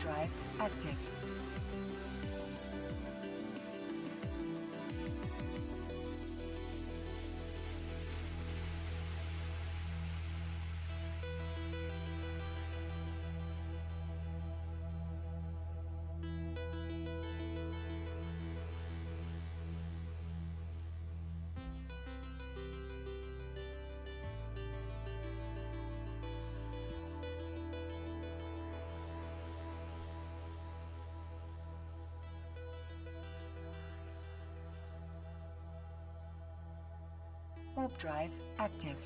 warp drive active. Warp drive active.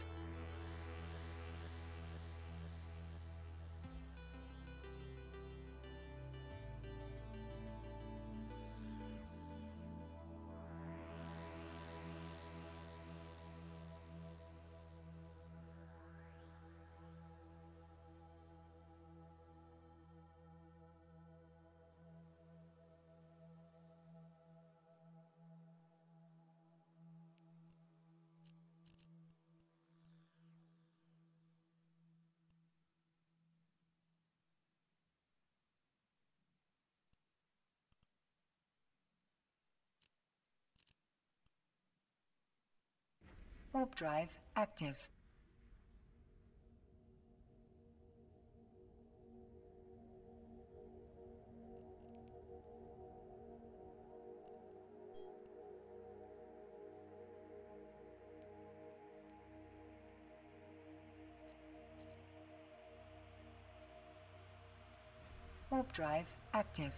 Warp drive active. Warp drive active.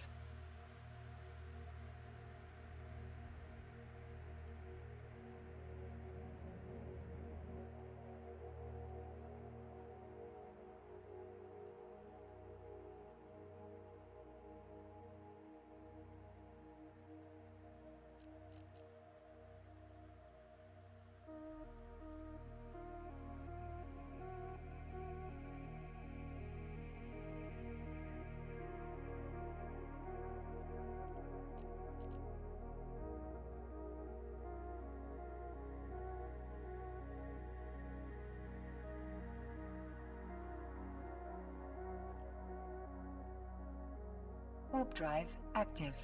Warp drive active. Warp drive active.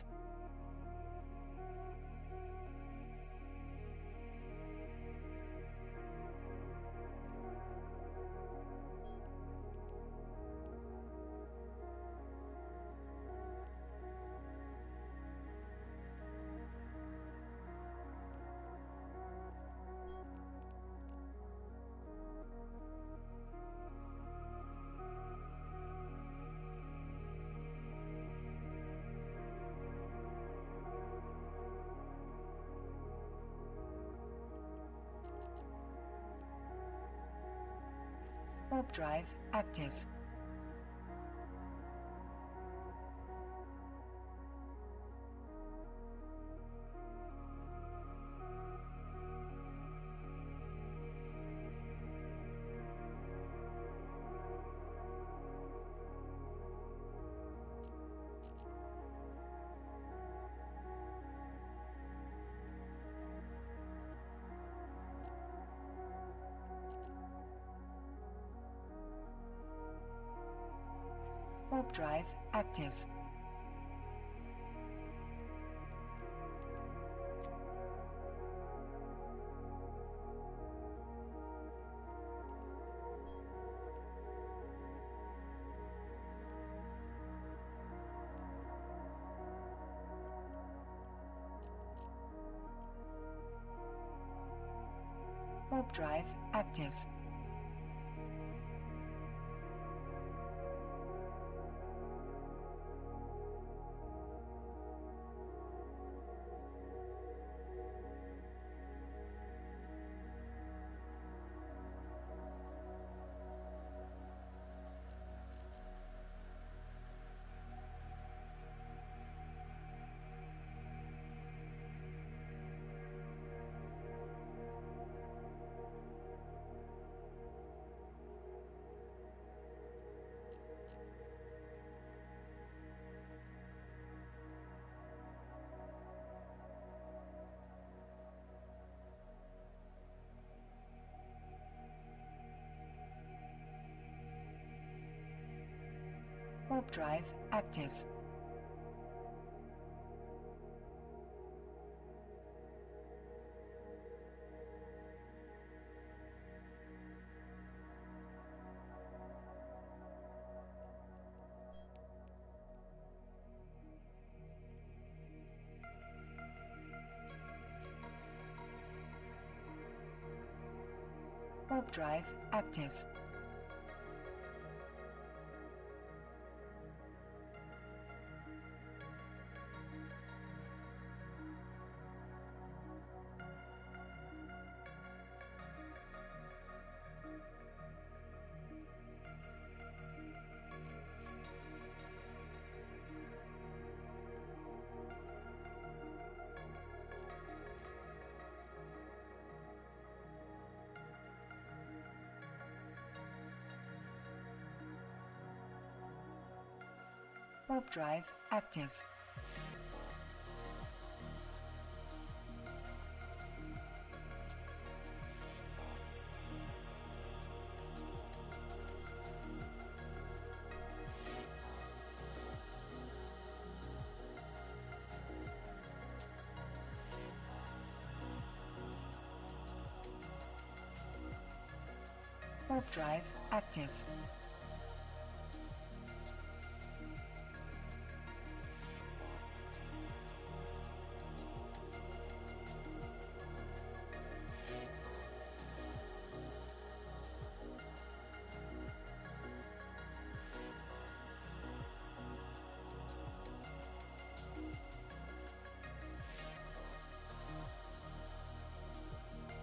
Warp drive active. Warp drive active. Warp drive active. Warp drive active. Warp drive active. Warp drive active. Warp drive active.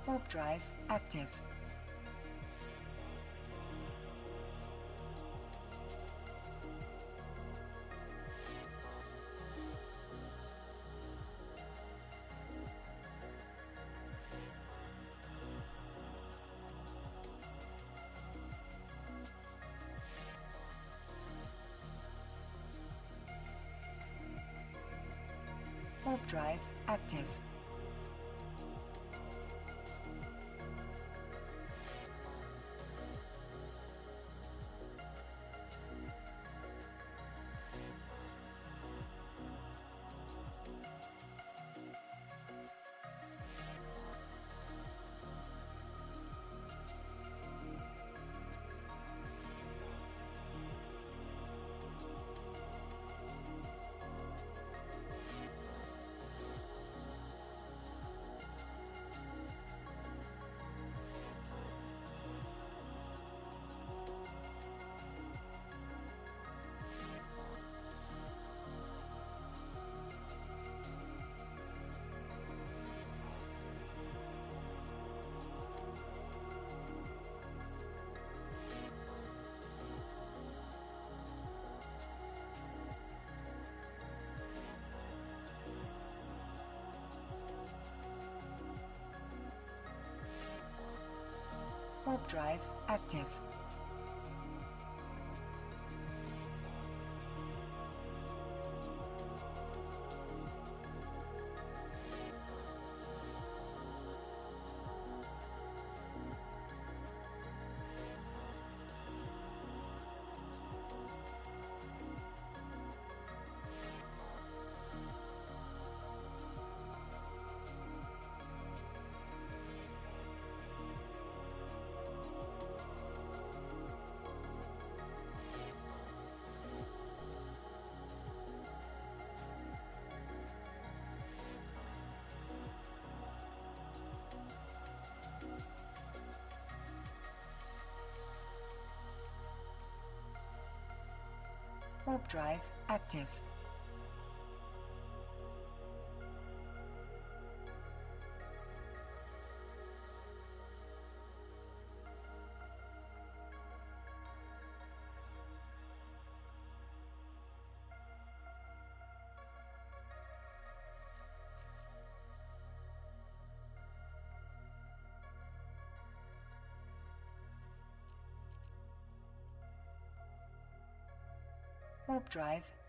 Warp drive active. Warp drive active. Warp drive active. Warp drive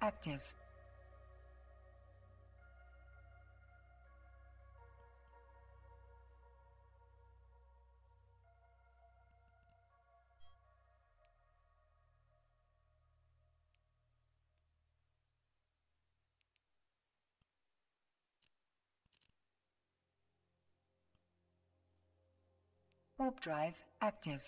active. Warp drive active.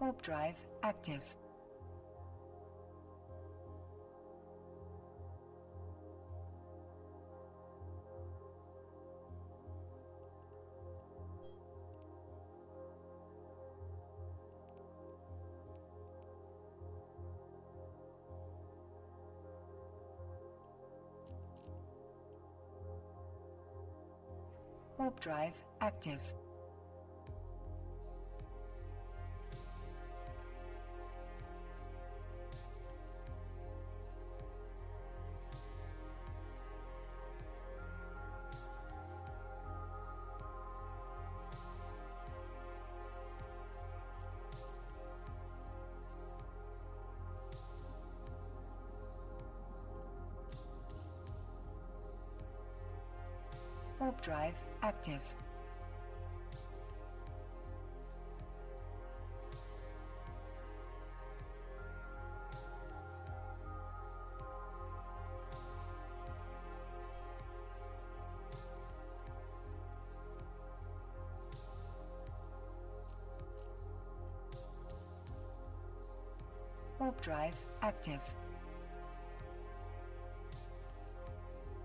Warp drive active. Warp drive active. Warp drive active. Warp drive active. Warp drive active.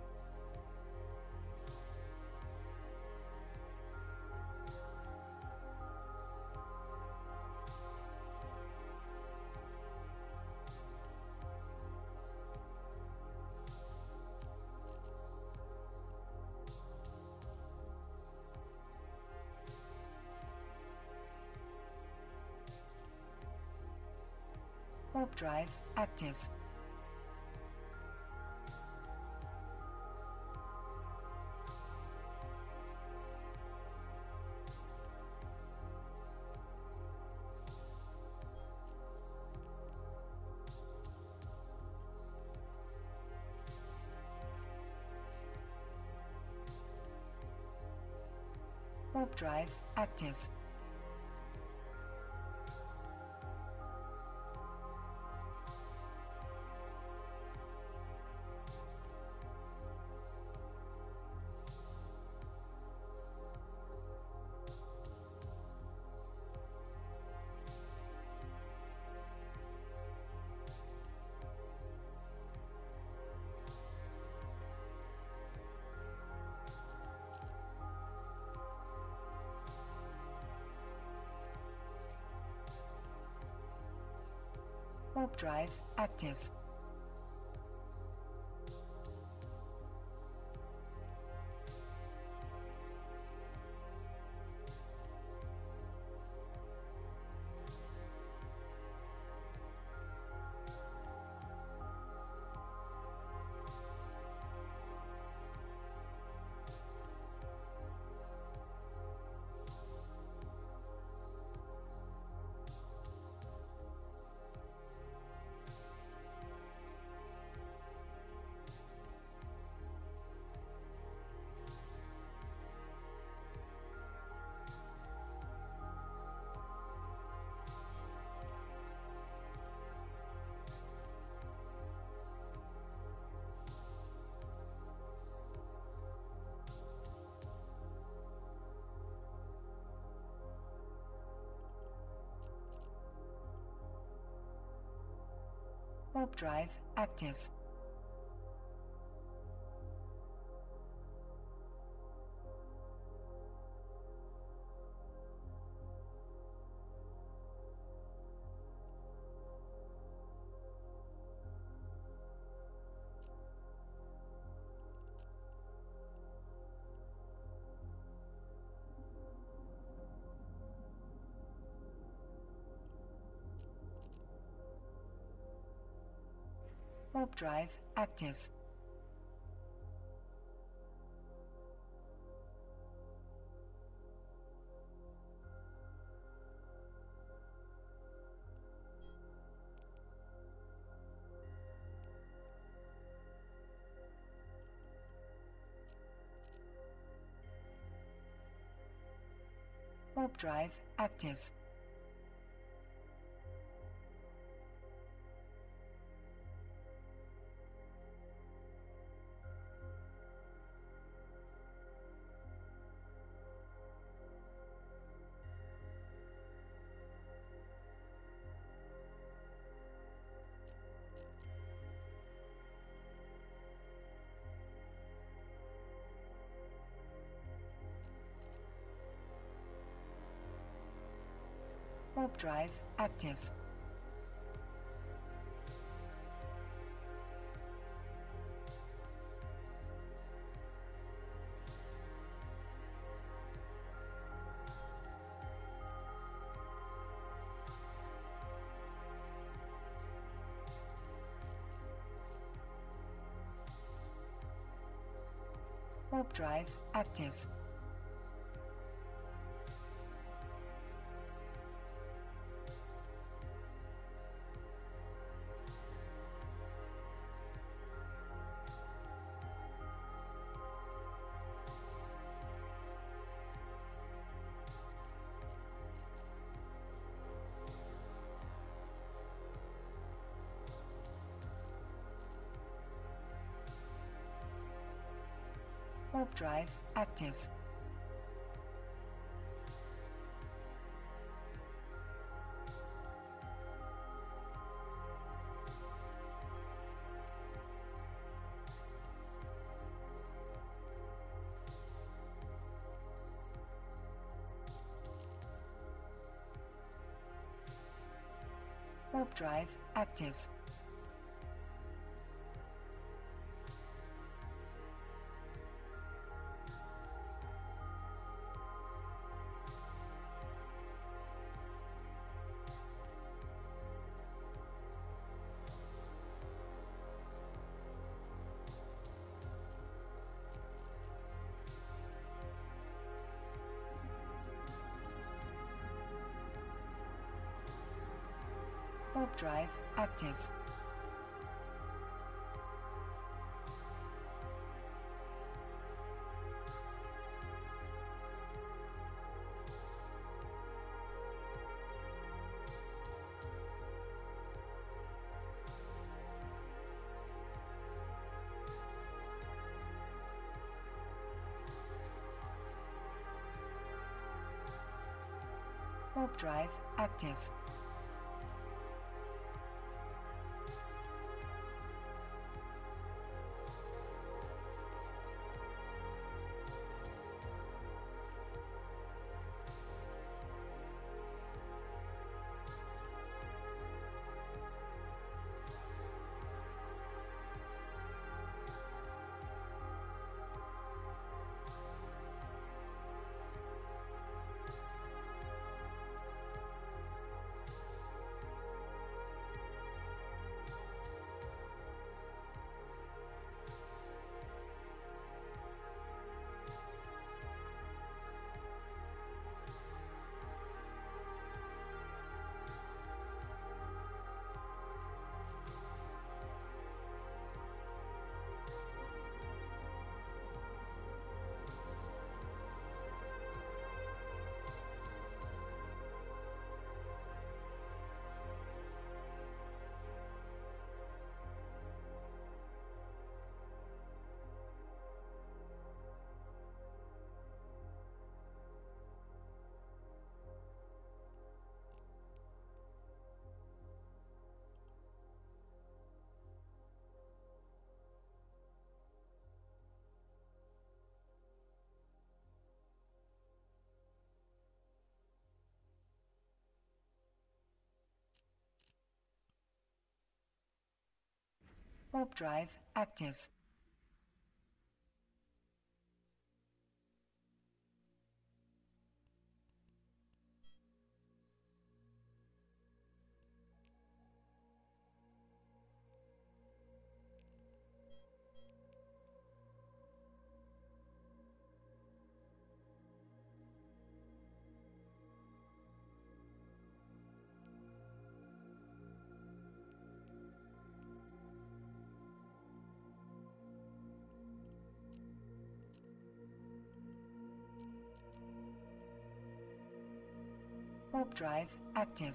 Warp drive active. Warp drive active. Warp drive active. Warp drive active. Warp drive active. Warp drive active. Warp drive active. Warp drive active. Warp drive active. Warp drive active. Warp drive active. Warp drive active. Warp drive active.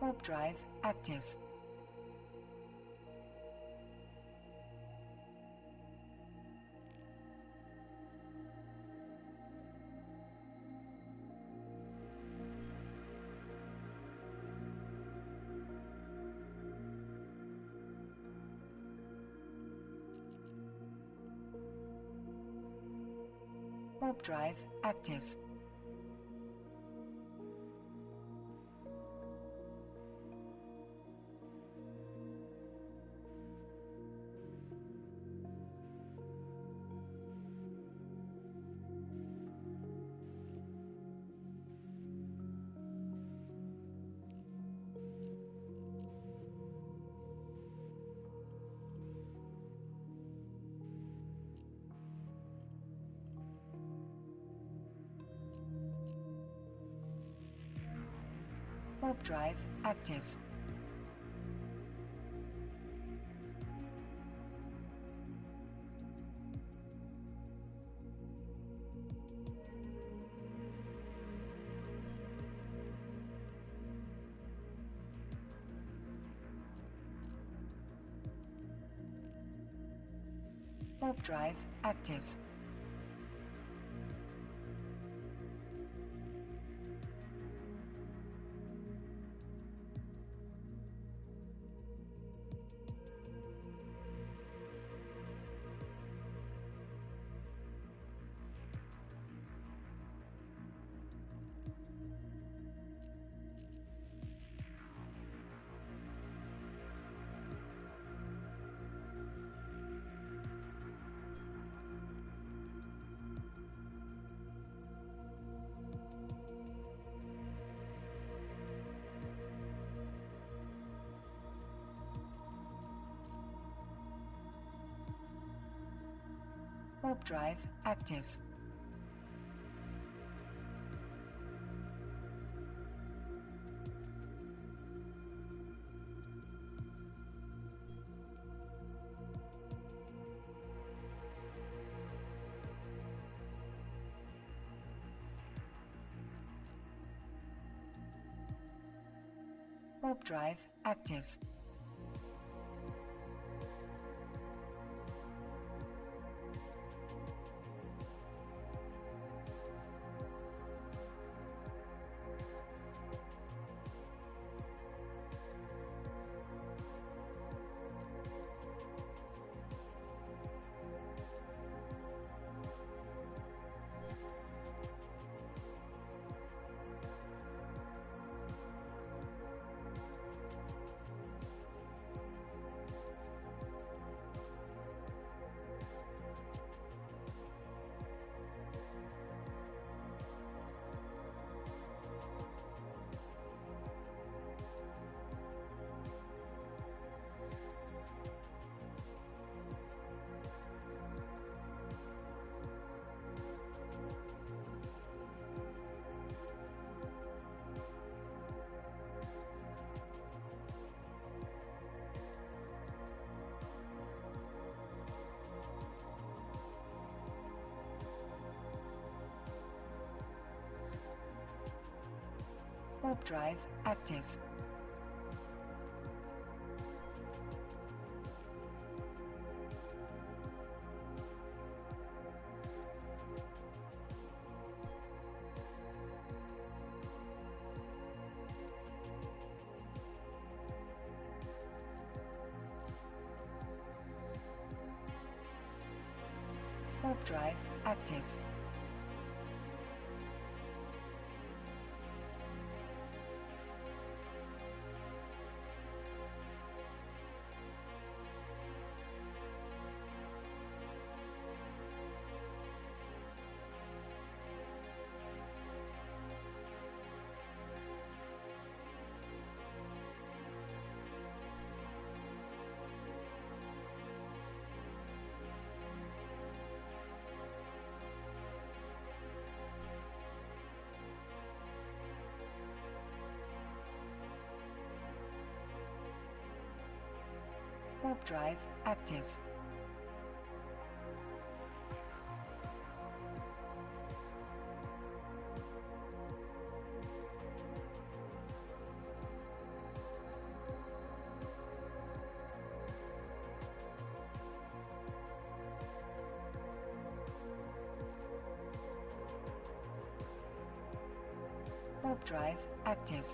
Warp drive active. Warp drive active. Warp drive active. Warp drive active. Warp drive active. Warp drive active. Warp drive active. Warp drive active. Warp drive active. Warp drive active.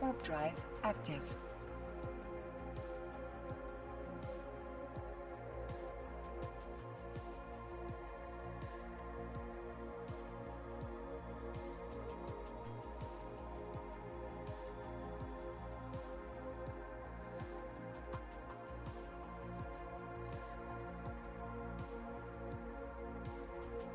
Warp drive active.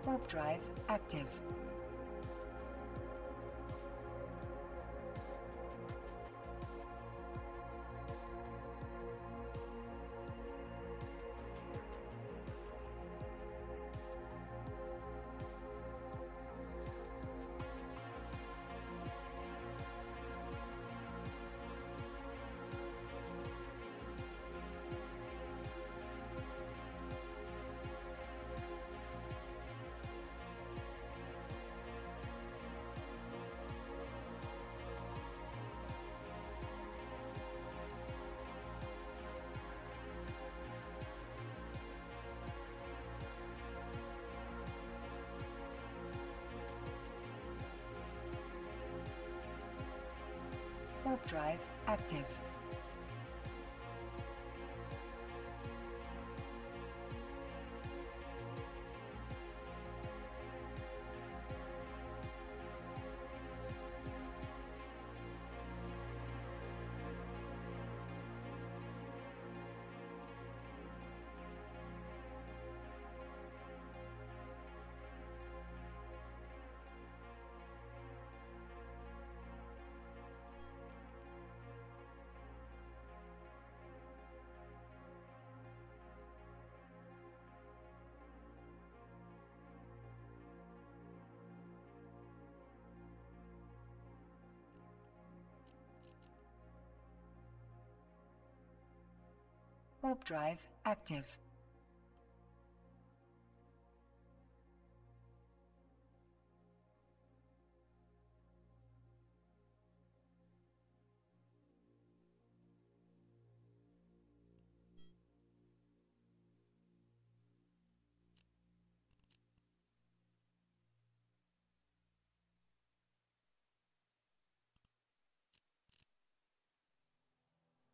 Warp drive active. Warp drive active. Warp drive active. Warp drive active. Warp drive active. Warp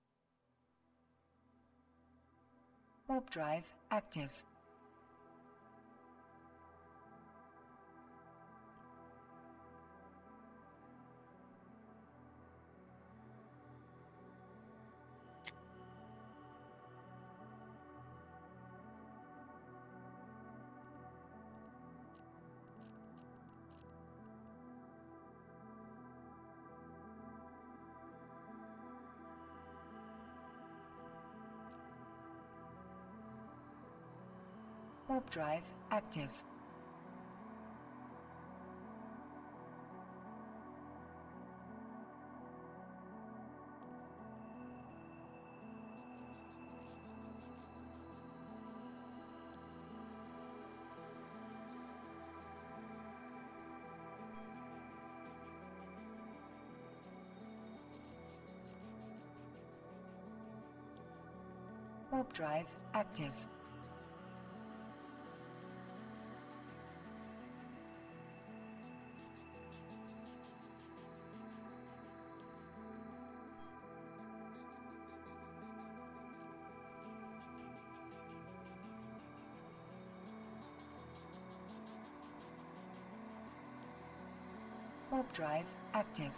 drive active. Warp drive active.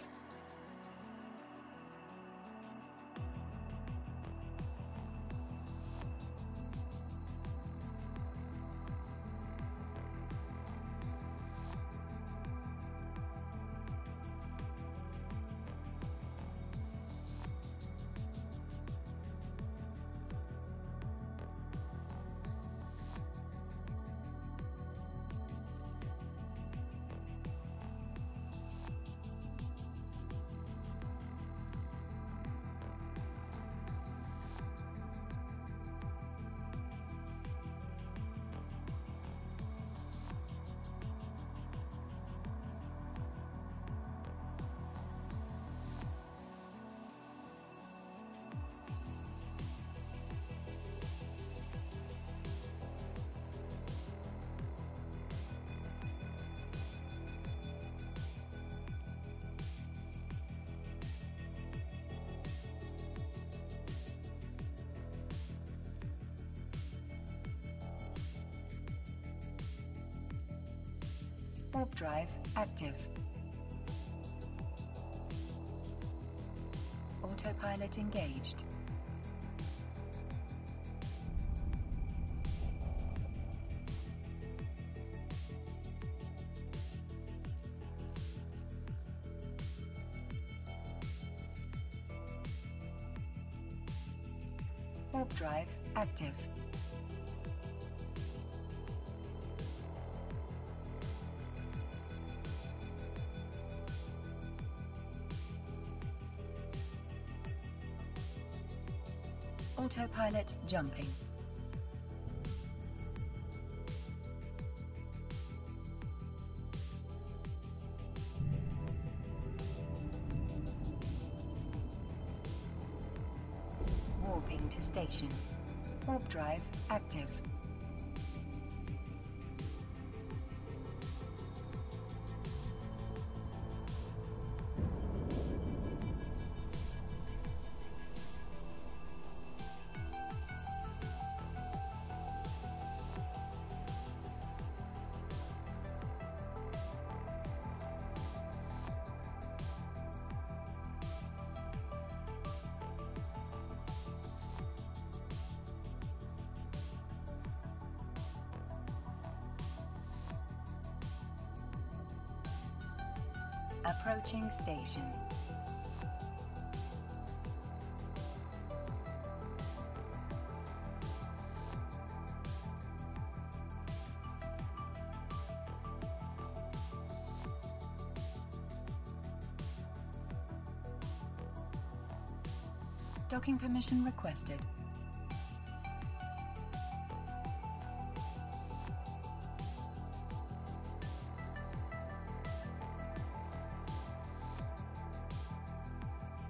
backup drive active. Autopilot engaged. Warp drive active. Autopilot jumping. Warping to station. Warp drive active. Approaching station. Docking permission requested.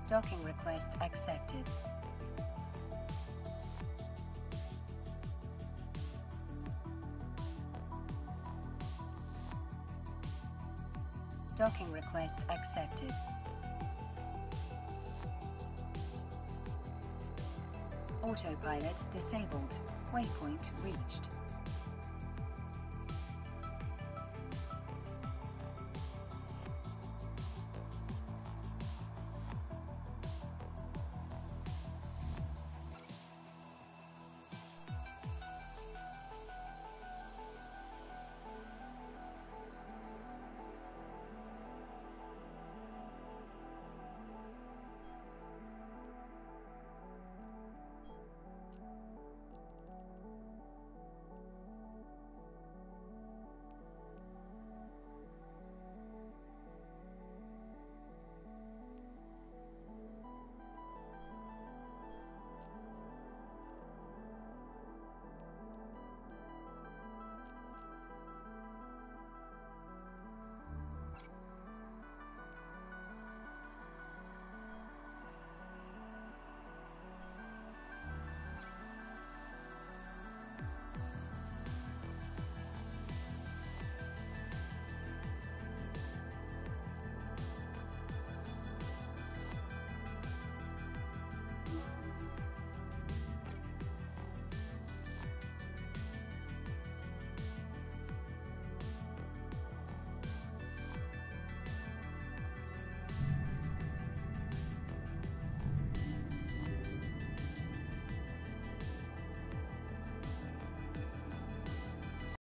Docking request accepted. Docking request accepted. Autopilot disabled. Waypoint reached.